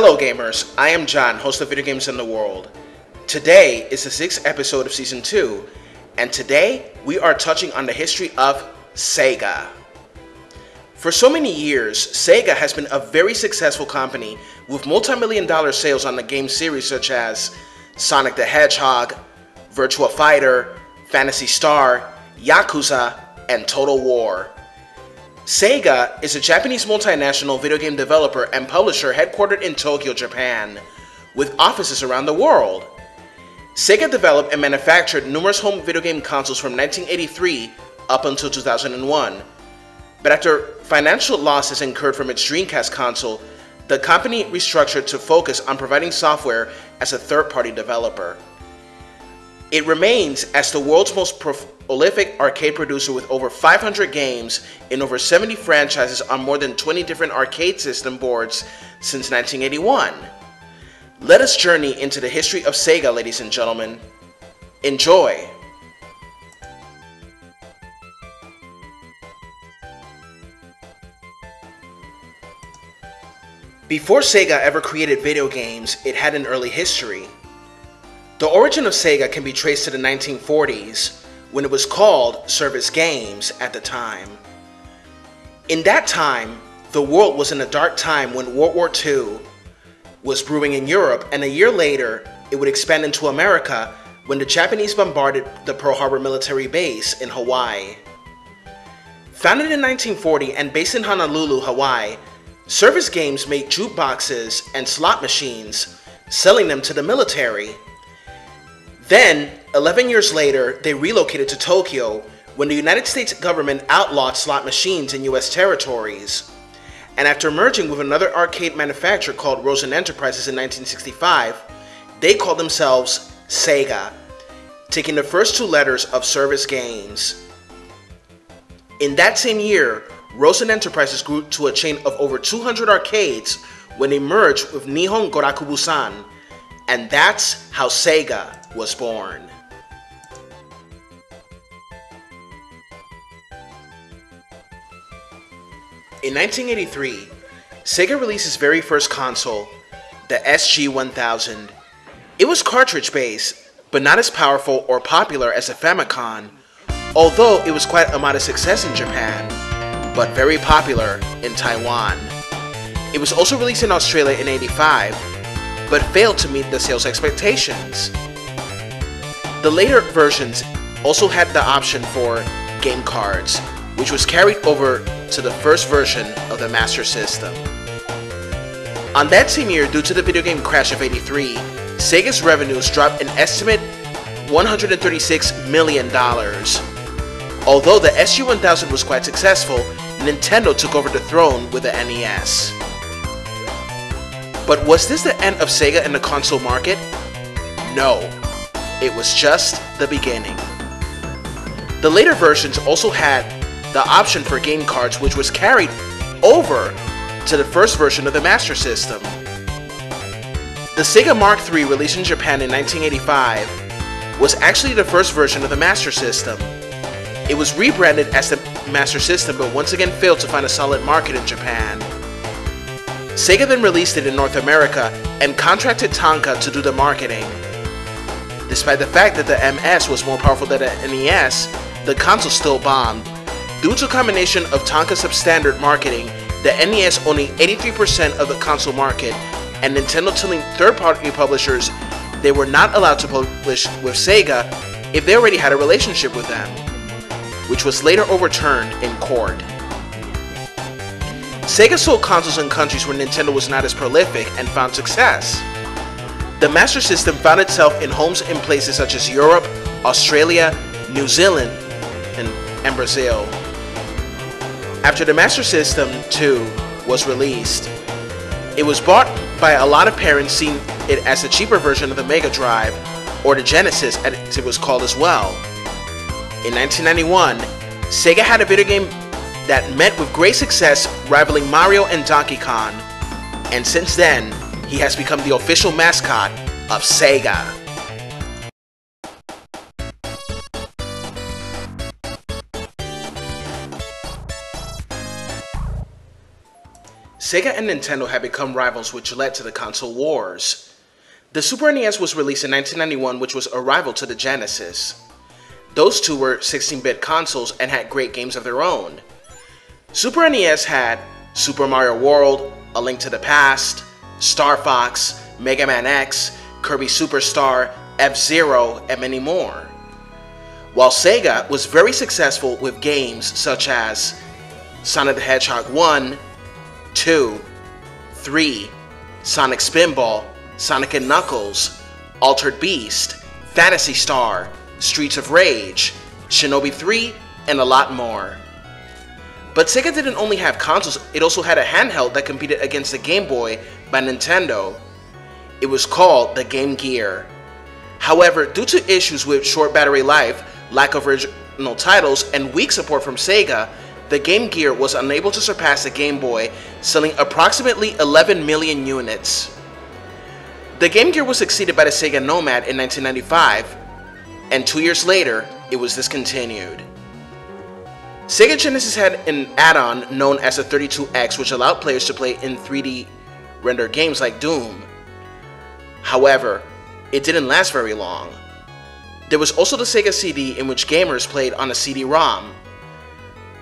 Hello gamers, I am John, host of Video Games in the World. Today is the 6th episode of Season 2, and today we are touching on the history of Sega. For so many years, Sega has been a very successful company with multi-million-dollar sales on the game series such as Sonic the Hedgehog, Virtua Fighter, Phantasy Star, Yakuza, and Total War. Sega is a Japanese multinational video game developer and publisher headquartered in Tokyo, Japan, with offices around the world. Sega developed and manufactured numerous home video game consoles from 1983 up until 2001. But after financial losses incurred from its Dreamcast console, the company restructured to focus on providing software as a third-party developer. It remains as the world's most prolific arcade producer with over 500 games in over 70 franchises on more than 20 different arcade system boards since 1981. Let us journey into the history of Sega, ladies and gentlemen. Enjoy! Before Sega ever created video games, it had an early history. The origin of Sega can be traced to the 1940s, when it was called Service Games at the time. In that time, the world was in a dark time when World War II was brewing in Europe, and a year later, it would expand into America when the Japanese bombarded the Pearl Harbor military base in Hawaii. Founded in 1940 and based in Honolulu, Hawaii, Service Games made jukeboxes and slot machines, selling them to the military. Then, 11 years later, they relocated to Tokyo when the United States government outlawed slot machines in U.S. territories. And after merging with another arcade manufacturer called Rosen Enterprises in 1965, they called themselves Sega, taking the first two letters of Service Games. In that same year, Rosen Enterprises grew to a chain of over 200 arcades when they merged with Nihon Gorakubusan, and that's how Sega was born. In 1983, Sega released its very first console, the SG-1000. It was cartridge-based, but not as powerful or popular as the Famicom, although it was quite a modest success in Japan, but very popular in Taiwan. It was also released in Australia in '85, but failed to meet the sales expectations. The later versions also had the option for game cards, which was carried over to the first version of the Master System. On that same year, due to the video game crash of '83, Sega's revenues dropped an estimate $136 million. Although the SG-1000 was quite successful, Nintendo took over the throne with the NES. But was this the end of Sega in the console market? No. It was just the beginning. The later versions also had the option for game cards, which was carried over to the first version of the Master System. The Sega Mark III, released in Japan in 1985, was actually the first version of the Master System. It was rebranded as the Master System, but once again failed to find a solid market in Japan. Sega then released it in North America and contracted Tonka to do the marketing. Despite the fact that the MS was more powerful than the NES, the console still bombed. Due to a combination of Tonka's substandard marketing, the NES owning 83% of the console market, and Nintendo telling third-party publishers they were not allowed to publish with Sega if they already had a relationship with them, which was later overturned in court. Sega sold consoles in countries where Nintendo was not as prolific and found success. The Master System found itself in homes in places such as Europe, Australia, New Zealand, and Brazil. After the Master System 2 was released, it was bought by a lot of parents seeing it as a cheaper version of the Mega Drive, or the Genesis as it was called as well. In 1991, Sega had a video game that met with great success, rivaling Mario and Donkey Kong, and since then, he has become the official mascot of Sega. Sega and Nintendo had become rivals, which led to the console wars. The Super NES was released in 1991, which was a rival to the Genesis. Those two were 16-bit consoles and had great games of their own. Super NES had Super Mario World, A Link to the Past, Star Fox, Mega Man X, Kirby Superstar, F-Zero, and many more. While Sega was very successful with games such as Sonic the Hedgehog 1, 2, 3, Sonic Spinball, Sonic & Knuckles, Altered Beast, Phantasy Star, Streets of Rage, Shinobi 3, and a lot more. But Sega didn't only have consoles, it also had a handheld that competed against the Game Boy by Nintendo. It was called the Game Gear. However, due to issues with short battery life, lack of original titles, and weak support from Sega, the Game Gear was unable to surpass the Game Boy, selling approximately 11 million units. The Game Gear was succeeded by the Sega Nomad in 1995, and 2 years later, it was discontinued. Sega Genesis had an add-on known as the 32X, which allowed players to play in 3D rendered games like Doom. However, it didn't last very long. There was also the Sega CD, in which gamers played on a CD-ROM.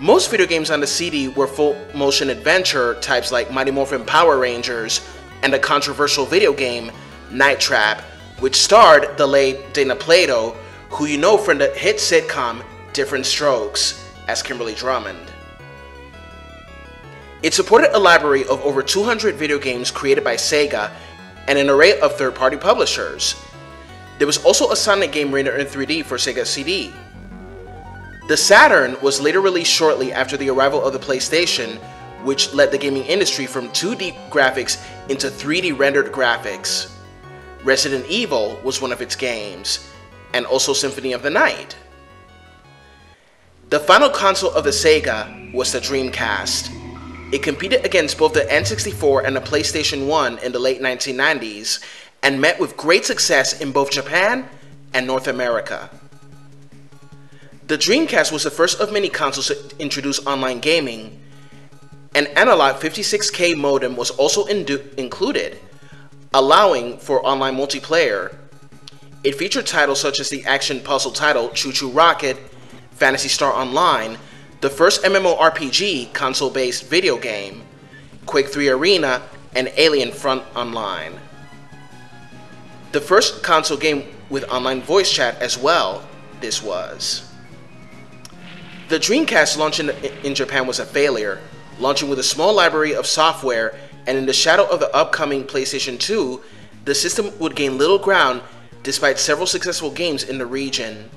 Most video games on the CD were full-motion adventure types like Mighty Morphin Power Rangers and the controversial video game Night Trap, which starred the late Dana Plato, who you know from the hit sitcom Different Strokes, as Kimberly Drummond. It supported a library of over 200 video games created by Sega and an array of third-party publishers. There was also a Sonic game rendered in 3D for Sega CD. The Saturn was later released shortly after the arrival of the PlayStation, which led the gaming industry from 2D graphics into 3D rendered graphics. Resident Evil was one of its games, and also Symphony of the Night. The final console of the Sega was the Dreamcast. It competed against both the N64 and the PlayStation 1 in the late 1990s, and met with great success in both Japan and North America. The Dreamcast was the first of many consoles to introduce online gaming. An analog 56K modem was also included, allowing for online multiplayer. It featured titles such as the action puzzle title Choo Choo Rocket, Phantasy Star Online, the first MMORPG console-based video game, Quake 3 Arena, and Alien Front Online. The first console game with online voice chat as well, this was. The Dreamcast launch in Japan was a failure, launching with a small library of software, and in the shadow of the upcoming PlayStation 2, the system would gain little ground despite several successful games in the region.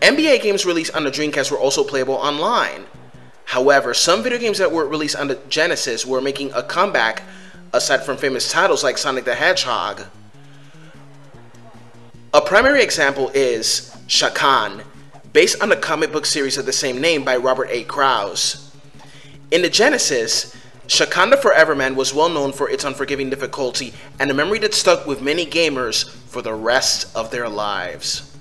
NBA games released on the Dreamcast were also playable online. However, some video games that were released on the Genesis were making a comeback, aside from famous titles like Sonic the Hedgehog. A primary example is Shakan, based on the comic book series of the same name by Robert A. Krause. In the Genesis, Shakan the Forever Man was well known for its unforgiving difficulty and a memory that stuck with many gamers for the rest of their lives.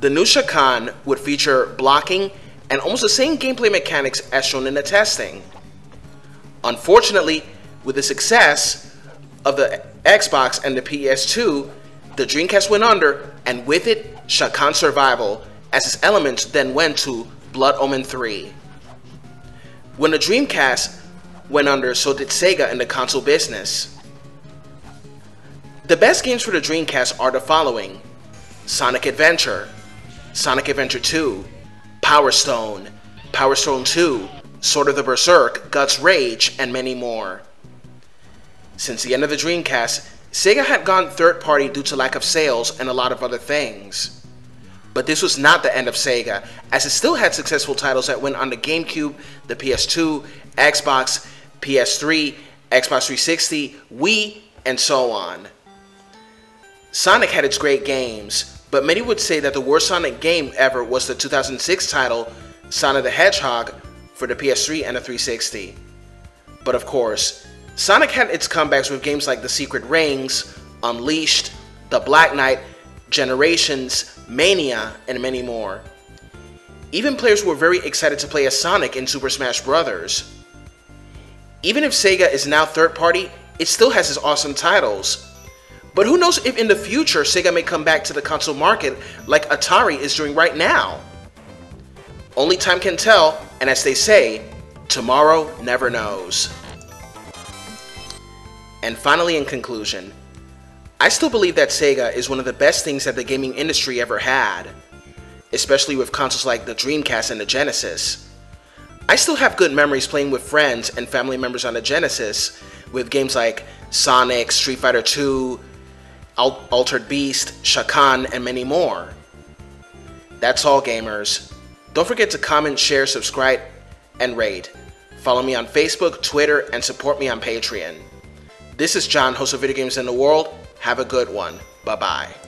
The new Shakan would feature blocking and almost the same gameplay mechanics as shown in the testing. Unfortunately, with the success of the Xbox and the PS2, the Dreamcast went under, and with it, Shakan Survival, as its elements then went to Blood Omen 3. When the Dreamcast went under, so did Sega in the console business. The best games for the Dreamcast are the following: Sonic Adventure, Sonic Adventure 2, Power Stone, Power Stone 2, Sword of the Berserk, Guts Rage, and many more. Since the end of the Dreamcast, Sega had gone third-party due to lack of sales and a lot of other things. But this was not the end of Sega, as it still had successful titles that went on the GameCube, the PS2, Xbox, PS3, Xbox 360, Wii, and so on. Sonic had its great games, but many would say that the worst Sonic game ever was the 2006 title Sonic the Hedgehog for the PS3 and the 360. But of course, Sonic had its comebacks with games like The Secret Rings, Unleashed, The Black Knight, Generations, Mania, and many more. Even players were very excited to play as Sonic in Super Smash Bros. Even if Sega is now third party, it still has its awesome titles. But who knows if in the future Sega may come back to the console market like Atari is doing right now? Only time can tell, and as they say, tomorrow never knows. And finally, in conclusion, I still believe that Sega is one of the best things that the gaming industry ever had, especially with consoles like the Dreamcast and the Genesis. I still have good memories playing with friends and family members on the Genesis with games like Sonic, Street Fighter 2, Altered Beast, Shakan, and many more. That's all, gamers. Don't forget to comment, share, subscribe, and rate. Follow me on Facebook, Twitter, and support me on Patreon. This is John, host of Video Games in the World. Have a good one. Bye-bye.